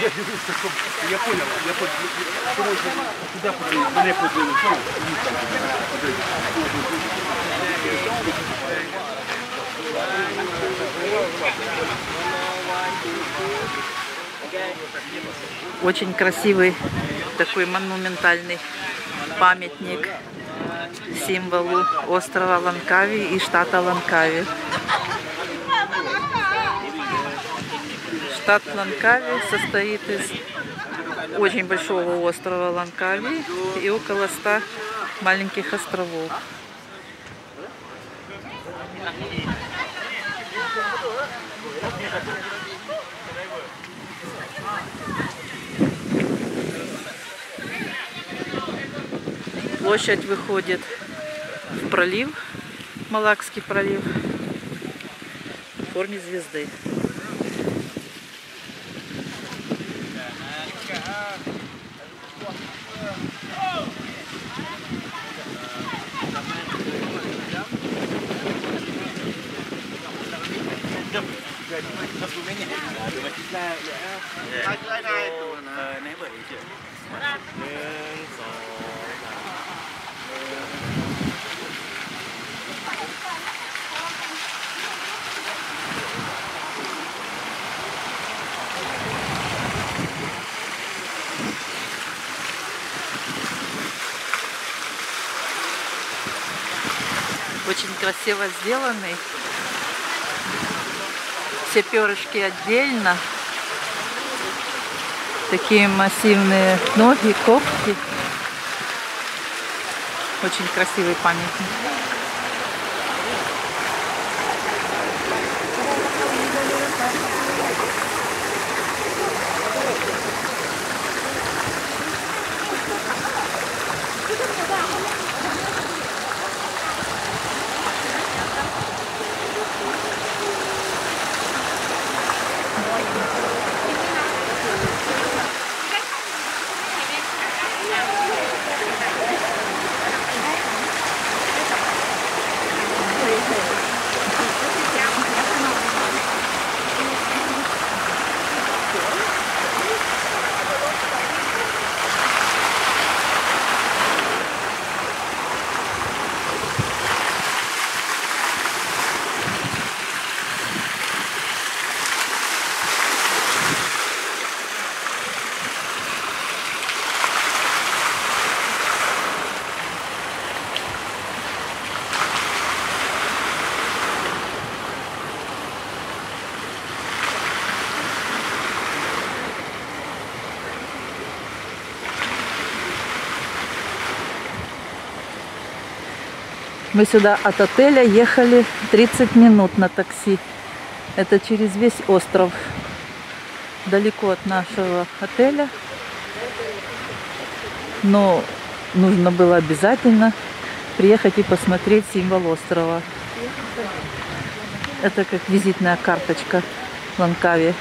Я понял, я понял. Куда подвинуть? Мне подвинуть. Очень красивый такой монументальный памятник символу острова Ланкави и штата Ланкави. Штат Ланкави состоит из очень большого острова Ланкави и около 100 маленьких островов. Площадь выходит в пролив, Малакский пролив, в форме звезды. Очень красиво сделанный. Все перышки отдельно. Такие массивные ноги, когти. Очень красивый памятник. Мы сюда от отеля ехали 30 минут на такси. Это через весь остров. Далеко от нашего отеля. Но нужно было обязательно приехать и посмотреть символ острова. Это как визитная карточка Ланкави.